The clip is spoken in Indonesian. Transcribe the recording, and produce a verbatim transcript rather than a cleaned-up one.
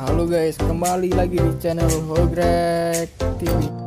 Halo guys, kembali lagi di channel HogrekTV.